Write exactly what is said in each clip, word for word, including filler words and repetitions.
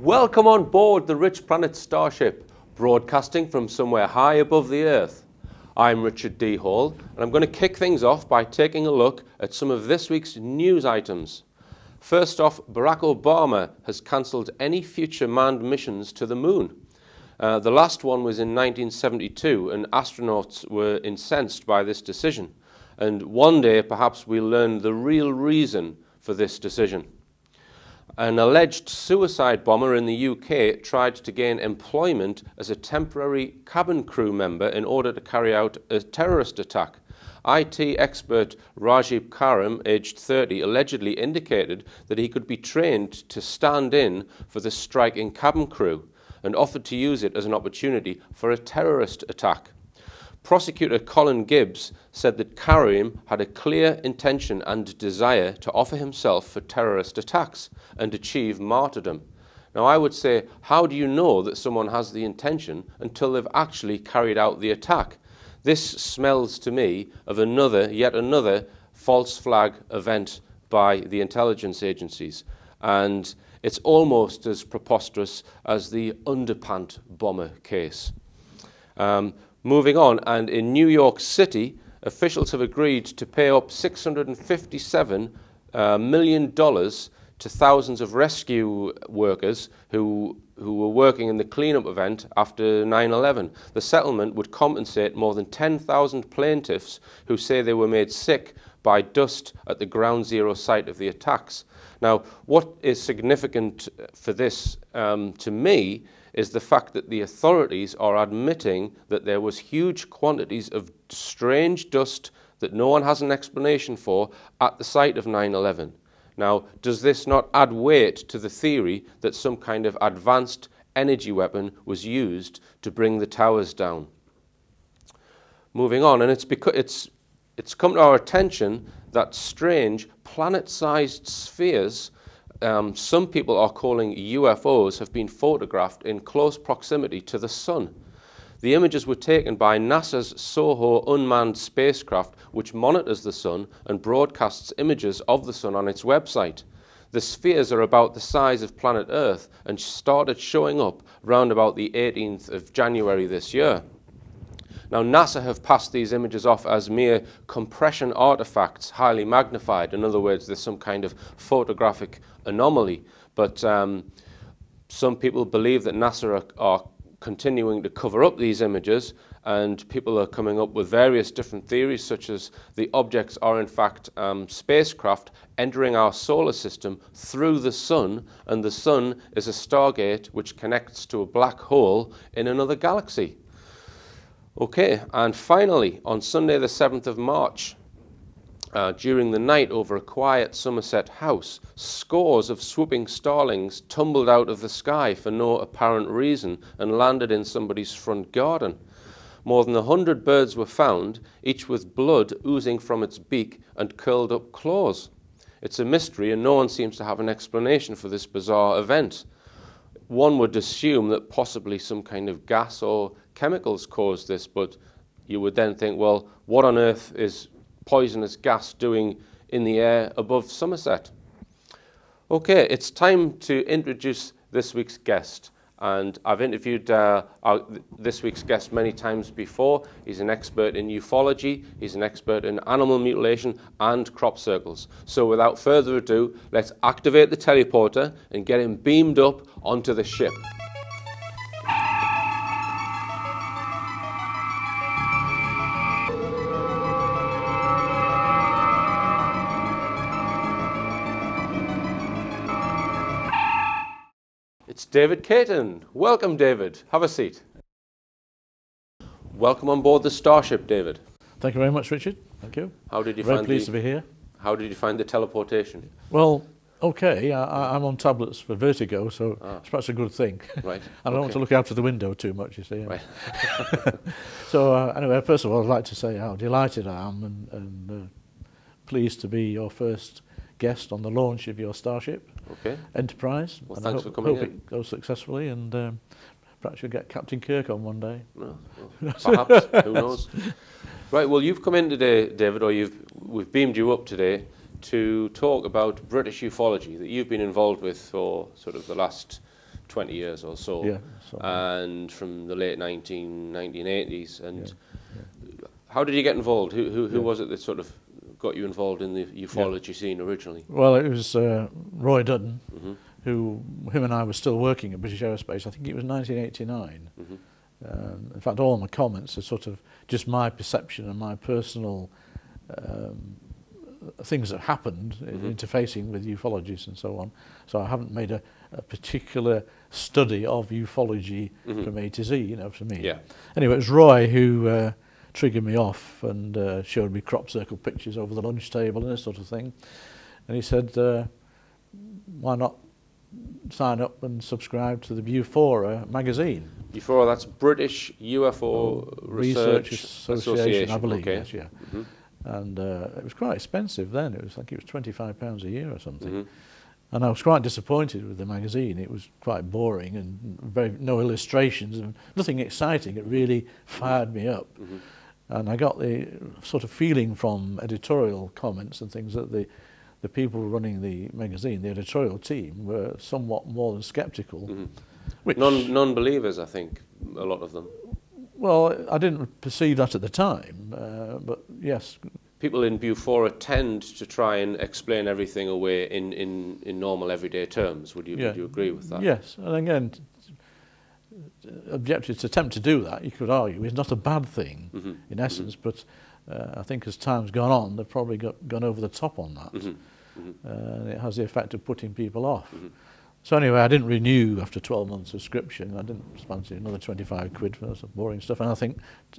Welcome on board the Rich Planet Starship, broadcasting from somewhere high above the Earth. I'm Richard D. Hall, and I'm going to kick things off by taking a look at some of this week's news items. First off, Barack Obama has cancelled any future manned missions to the moon. Uh, the last one was in nineteen seventy-two, and astronauts were incensed by this decision. And one day, perhaps, we'll learn the real reason for this decision. An alleged suicide bomber in the U K tried to gain employment as a temporary cabin crew member in order to carry out a terrorist attack. I T expert Rajib Karim, aged thirty, allegedly indicated that he could be trained to stand in for the striking cabin crew and offered to use it as an opportunity for a terrorist attack. Prosecutor Colin Gibbs said that Karim had a clear intention and desire to offer himself for terrorist attacks and achieve martyrdom. Now, I would say, how do you know that someone has the intention until they've actually carried out the attack? This smells to me of another, yet another, false flag event by the intelligence agencies. And it's almost as preposterous as the underpant bomber case. Um, Moving on, and in New York City, officials have agreed to pay up six hundred fifty-seven uh, million dollars to thousands of rescue workers who who were working in the cleanup event after nine eleven. The settlement would compensate more than ten thousand plaintiffs who say they were made sick by dust at the ground zero site of the attacks. Now, what is significant for this um, to me is the fact that the authorities are admitting that there was huge quantities of strange dust that no one has an explanation for at the site of nine eleven. Now, does this not add weight to the theory that some kind of advanced energy weapon was used to bring the towers down? Moving on, and it's because it's it's come to our attention that strange planet-sized spheres, Um, some people are calling U F Os, have been photographed in close proximity to the sun. The images were taken by NASA's SOHO unmanned spacecraft, which monitors the sun and broadcasts images of the sun on its website. The spheres are about the size of planet Earth and started showing up round about the eighteenth of January this year. Now, NASA have passed these images off as mere compression artifacts, highly magnified. In other words, there's some kind of photographic anomaly. But um, some people believe that NASA are, are continuing to cover up these images, and people are coming up with various different theories, such as the objects are in fact um, spacecraft entering our solar system through the sun, and the sun is a stargate which connects to a black hole in another galaxy. Okay, and finally, on Sunday the seventh of March, uh, during the night over a quiet Somerset house, scores of swooping starlings tumbled out of the sky for no apparent reason and landed in somebody's front garden. More than a hundred birds were found, each with blood oozing from its beak and curled up claws. It's a mystery, and no one seems to have an explanation for this bizarre event. One would assume that possibly some kind of gas or chemicals caused this, but you would then think, well, what on earth is poisonous gas doing in the air above Somerset? Okay, it's time to introduce this week's guest, and I've interviewed uh, our, this week's guest many times before. He's an expert in ufology, he's an expert in animal mutilation and crop circles. So without further ado, let's activate the teleporter and get him beamed up onto the ship. David Cayton. Welcome, David. Have a seat. Welcome on board the Starship, David. Thank you very much, Richard. Thank you. How did you very find pleased the, to be here. How did you find the teleportation? Well, okay, I, I'm on tablets for vertigo, so ah. it's perhaps a good thing. Right. I don't okay. want to look out of the window too much, you see. Right. So, uh, anyway, first of all, I'd like to say how delighted I am and, and uh, pleased to be your first guest on the launch of your Starship okay. Enterprise. Well, and thanks I hope, for coming hope in. It goes successfully, and um, perhaps you'll get Captain Kirk on one day. Well, well, perhaps, who knows? Right, well, you've come in today, David, or you've we've beamed you up today to talk about British ufology that you've been involved with for sort of the last twenty years or so, yeah, so and from the late nineteen eighties. And yeah, yeah. How did you get involved? Who, who, who yeah. was it that sort of got you involved in the ufology yeah. scene originally? Well, it was uh, Roy Dunn, mm-hmm. who, him and I were still working at British Aerospace. I think it was nineteen eighty-nine. Mm-hmm. Um, in fact, all my comments are sort of just my perception and my personal um, things that happened mm-hmm. in interfacing with ufologists and so on. So I haven't made a, a particular study of ufology mm-hmm. from A to Z, you know, for me. Yeah. Anyway, it was Roy who uh, triggered me off and uh, showed me crop circle pictures over the lunch table and this sort of thing. And he said, uh, why not sign up and subscribe to the Bufora magazine? Bufora, that's British U F O Research, Research Association, Association, I believe. Okay. Yes, yeah. Mm-hmm. And uh, it was quite expensive then. It was like it was twenty-five pounds a year or something. Mm-hmm. And I was quite disappointed with the magazine. It was quite boring and very, no illustrations and nothing exciting. It really fired me up. Mm-hmm. And I got the sort of feeling from editorial comments and things that the the people running the magazine, the editorial team, were somewhat more than sceptical. Mm-hmm. Which non, non-believers, I think, a lot of them. Well, I didn't perceive that at the time, uh, but yes. People in Bufora tend to try and explain everything away in, in, in normal everyday terms. Would you, yeah. would you agree with that? Yes, and again, objectives attempt to do that, you could argue, is not a bad thing, mm-hmm. in essence, mm-hmm. but uh, I think as time's gone on, they've probably got, gone over the top on that. Mm-hmm. Mm-hmm. Uh, and it has the effect of putting people off. Mm-hmm. So anyway, I didn't renew after twelve months subscription. I didn't fancy another twenty-five quid for some boring stuff. And I think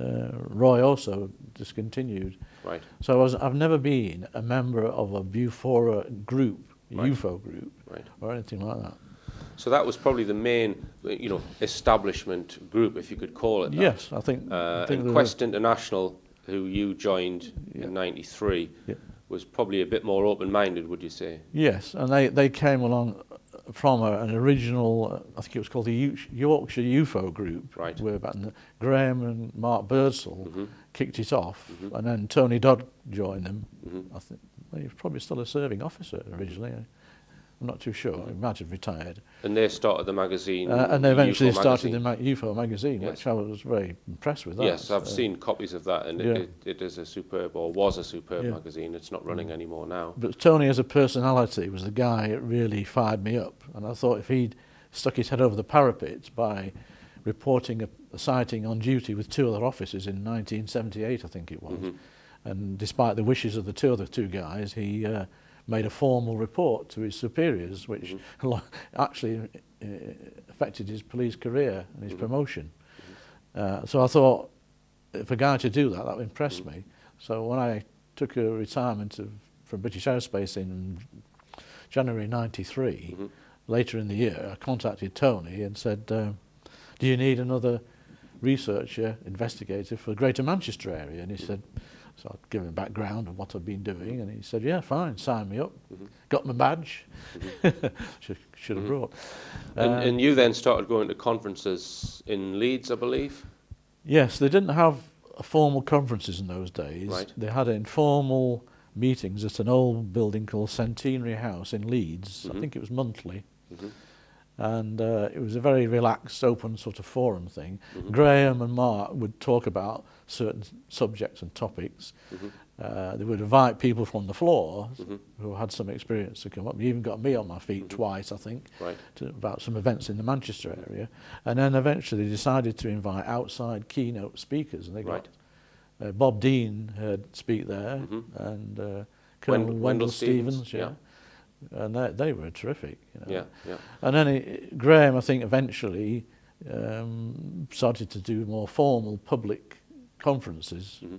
uh, Roy also discontinued. Right. So I was, I've never been a member of a Bufora group, a right. U F O group, right. or anything like that. So that was probably the main, you know, establishment group, if you could call it that. Yes, I think. Uh, I think and Quest International, who you joined yeah. in ninety-three, yeah. was probably a bit more open-minded, would you say? Yes, and they, they came along from a, an original, uh, I think it was called the U Yorkshire U F O group, right. where back in the, Graham and Mark Birdsell mm-hmm. kicked it off, mm-hmm. and then Tony Dodd joined them. Mm-hmm. I think well, he was probably still a serving officer originally. I'm not too sure. He might have retired. And they started the magazine. Uh, and they eventually U F O started magazine. the ma U F O magazine, yes. which I was very impressed with. That. Yes, I've uh, seen copies of that, and yeah. it, it, it is a superb, or was a superb yeah. magazine. It's not running mm. anymore now. But Tony, as a personality, was the guy that really fired me up, and I thought if he'd stuck his head over the parapet by reporting a, a sighting on duty with two other officers in nineteen seventy-eight, I think it was, mm-hmm. and despite the wishes of the two other two guys, he. Uh, made a formal report to his superiors, which mm-hmm. actually uh, affected his police career and his mm-hmm. promotion. Mm-hmm. uh, so I thought, if a guy to do that, that impressed mm-hmm. me. So when I took a retirement of, from British Aerospace in January ninety-three, mm-hmm. later in the year, I contacted Tony and said, uh, do you need another researcher, investigator for the Greater Manchester area? And he said, so I'd give him a background of what I've been doing, and he said, yeah, fine, sign me up. Mm-hmm. Got my badge, mm-hmm. should, should have mm-hmm. brought. And, um, and you then started going to conferences in Leeds, I believe? Yes, they didn't have formal conferences in those days. Right. They had informal meetings at an old building called Centenary House in Leeds. Mm-hmm. I think it was monthly. Mm-hmm. And uh, it was a very relaxed, open sort of forum thing. Mm-hmm. Graham and Mark would talk about certain subjects and topics. Mm-hmm. uh, they would invite people from the floor mm-hmm. who had some experience to come up. They even got me on my feet mm-hmm. twice, I think, right. to, about some events in the Manchester area. And then eventually they decided to invite outside keynote speakers. And they got right. uh, Bob Dean heard speak there, mm-hmm. and uh, Colonel Wendell, Wendell Stevens. Stevens yeah. yeah. And they, they were terrific. You know. Yeah, yeah. And then it, Graham, I think, eventually um, started to do more formal public conferences, mm-hmm.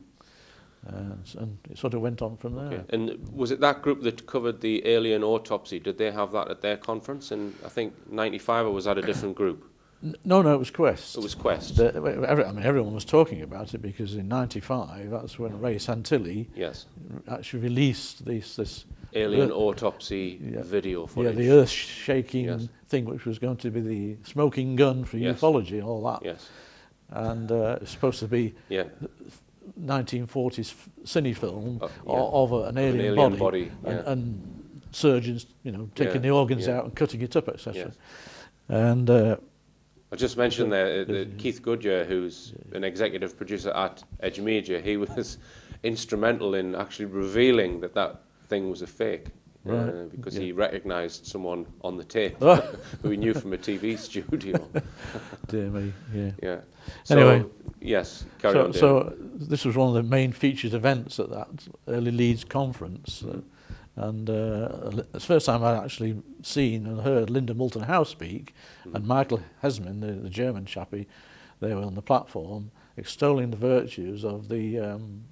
uh, and it sort of went on from there. Okay. And was it that group that covered the alien autopsy? Did they have that at their conference? And I think ninety-five, or was that a different group? No, no, it was Quest. It was Quest. The, every, I mean, everyone was talking about it because in ninety-five, that's when Ray Santilli yes. actually released this this. Alien Earth, autopsy yeah. video footage. Yeah, the earth-shaking yes. thing, which was going to be the smoking gun for yes. ufology and all that. Yes. And uh, it's supposed to be yeah. nineteen forties cine film uh, yeah. of a, an, alien an alien body, body. And, yeah. and surgeons, you know, taking yeah. the organs yeah. out and cutting it up, et cetera. Yes. And uh, I just mentioned there that Keith Goodyear, who's an executive producer at Edge Media, he was instrumental in actually revealing that that thing was a fake. Right. Uh, because yeah. he recognised someone on the tape oh. who he knew from a T V studio. Dear me, yeah. yeah. So, anyway. Yes, carry so, on. David. So this was one of the main featured events at that early Leeds conference. Mm. Uh, and uh, it's the first time I'd actually seen and heard Linda Moulton Howe speak, mm. and Michael Hesman, the, the German chappie, they were on the platform extolling the virtues of the... Um,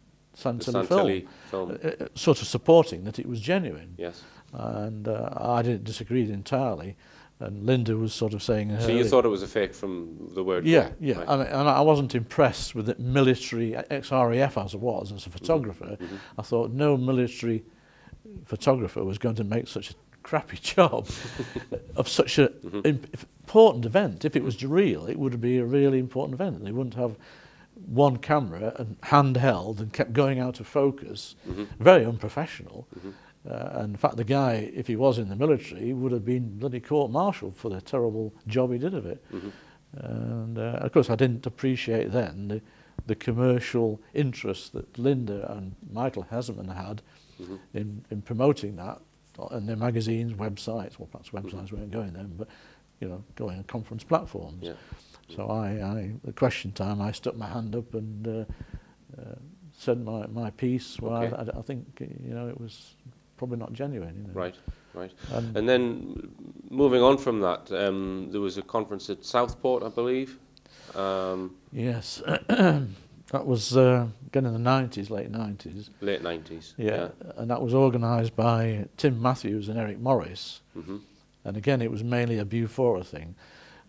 Santilli film, film. Uh, sort of supporting that it was genuine. Yes. And uh, I didn't disagree entirely, and Linda was sort of saying... So you thought it was a fake from the word? Yeah, word, yeah. Right. I mean, and I wasn't impressed with the military, ex-R A F as I was, as a photographer. Mm-hmm. I thought no military photographer was going to make such a crappy job of such an mm-hmm. important event. If it was real, it would be a really important event. They wouldn't have... one camera and handheld and kept going out of focus, mm-hmm. very unprofessional. Mm-hmm. uh, and in fact, the guy, if he was in the military, would have been bloody court-martialed for the terrible job he did of it. Mm-hmm. And uh, of course, I didn't appreciate then the, the commercial interest that Linda and Michael Hesman had mm-hmm. in, in promoting that in their magazines, websites. Well, perhaps websites mm-hmm. weren't going then, but you know, going on conference platforms. Yeah. So I, I, at question time, I stuck my hand up and uh, uh, said my, my piece. Well, okay. I, I, I think, you know, it was probably not genuine. You know. Right, right. Um, and then moving on from that, um, there was a conference at Southport, I believe. Um, yes. That was, uh, again, in the nineties, late nineties. Late nineties. Yeah. yeah. And that was organised by Tim Matthews and Eric Morris. Mm-hmm. And again, it was mainly a Bufora thing.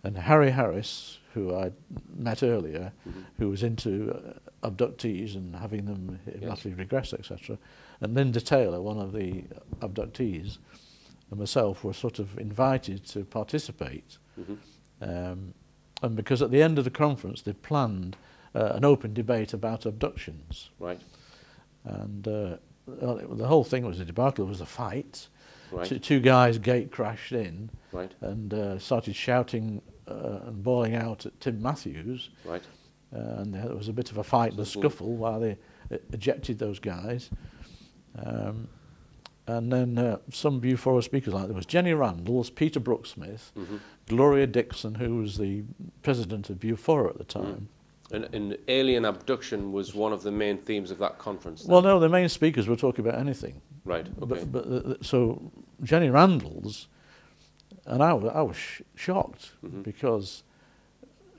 And Harry Harris, who I met earlier, mm-hmm. who was into uh, abductees and having them laterally yes. regress, et cetera. And Linda Taylor, one of the abductees, and myself were sort of invited to participate. Mm-hmm. um, and because at the end of the conference, they planned uh, an open debate about abductions. Right. And uh, the whole thing was a debacle, it was a fight. Right. Two, two guys gate crashed in right. and uh, started shouting Uh, and bawling out at Tim Matthews, right. uh, and there was a bit of a fight and a scuffle while they uh, ejected those guys. Um, and then uh, some Bufora speakers, like there was Jenny Randles, Peter Brooksmith, mm-hmm. Gloria Dixon, who was the president of Bufora at the time. Mm. And, and alien abduction was one of the main themes of that conference. Then. Well, no, the main speakers were talking about anything. Right. Okay. But, but uh, so Jenny Randles. And I was, I was sh shocked mm-hmm. because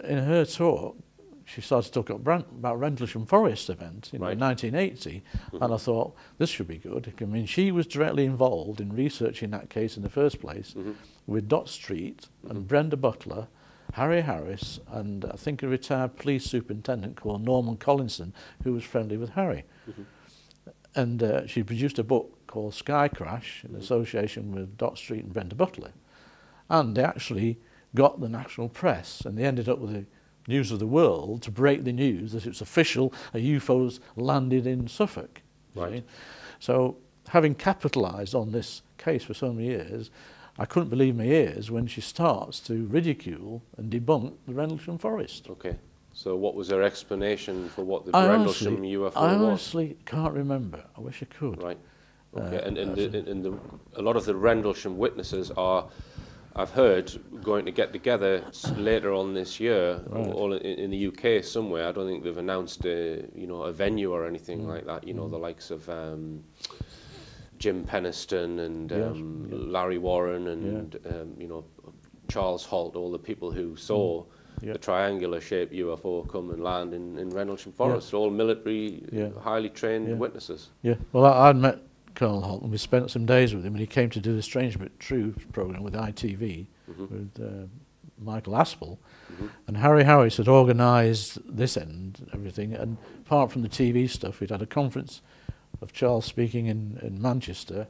in her talk, she started to talk about, about Rendlesham Forest event in right. nineteen eighty. Mm-hmm. And I thought, this should be good. I mean, she was directly involved in researching that case in the first place mm-hmm. with Dot Street mm-hmm. and Brenda Butler, Harry Harris, and I think a retired police superintendent called Norman Collinson, who was friendly with Harry. Mm-hmm. And uh, she produced a book called Sky Crash in mm-hmm. association with Dot Street and Brenda Butler. And they actually got the national press, and they ended up with the News of the World to break the news that it's official, a U F O's landed in Suffolk. Right. See? So having capitalised on this case for so many years, I couldn't believe my ears when she starts to ridicule and debunk the Rendlesham Forest. Okay. So what was her explanation for what the I Rendlesham honestly, U F O I was? I honestly can't remember. I wish I could. Right. Okay. Uh, and and, the, and the, a lot of the Rendlesham witnesses are... I've heard going to get together later on this year, right. all in, in the U K somewhere. I don't think they've announced a you know a venue or anything mm. like that. You know mm. the likes of um, Jim Peniston and um, yes. Larry Warren and yeah. um, you know Charles Holt, all the people who saw mm. yeah. the triangular-shaped U F O come and land in, in Rendlesham Forest. Yeah. All military, yeah. highly trained yeah. witnesses. Yeah. Well, I, I met Colonel Holt, and we spent some days with him, and he came to do the Strange But True programme with I T V, mm-hmm. with uh, Michael Aspel, mm-hmm. and Harry Harris had organised this end, everything, and apart from the T V stuff, we'd had a conference of Charles speaking in, in Manchester,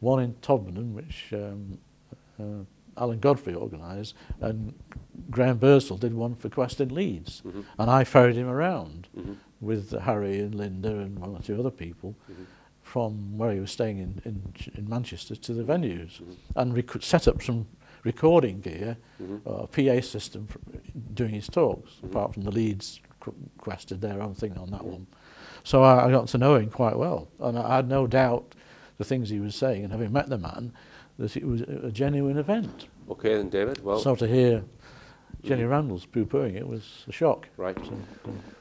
one in Todman, which um, uh, Alan Godfrey organised, and Graham Birdsell did one for Quest in Leeds, mm-hmm. and I ferried him around mm-hmm. with Harry and Linda and one or two other people, mm-hmm. from where he was staying in, in, in Manchester to the venues. Mm-hmm. And we could set up some recording gear, mm-hmm. or P A system for doing his talks, mm-hmm. apart from the leads requested their own thing on that mm-hmm. one. So I, I got to know him quite well, and I had no doubt the things he was saying, and having met the man, that it was a genuine event. Okay then, David, well... So to hear Jenny Randles poo-pooing it was a shock. Right. So,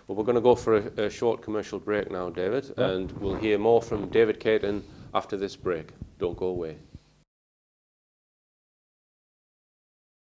well, we're going to go for a, a short commercial break now, David, yeah. and we'll hear more from David Cayton after this break. Don't go away.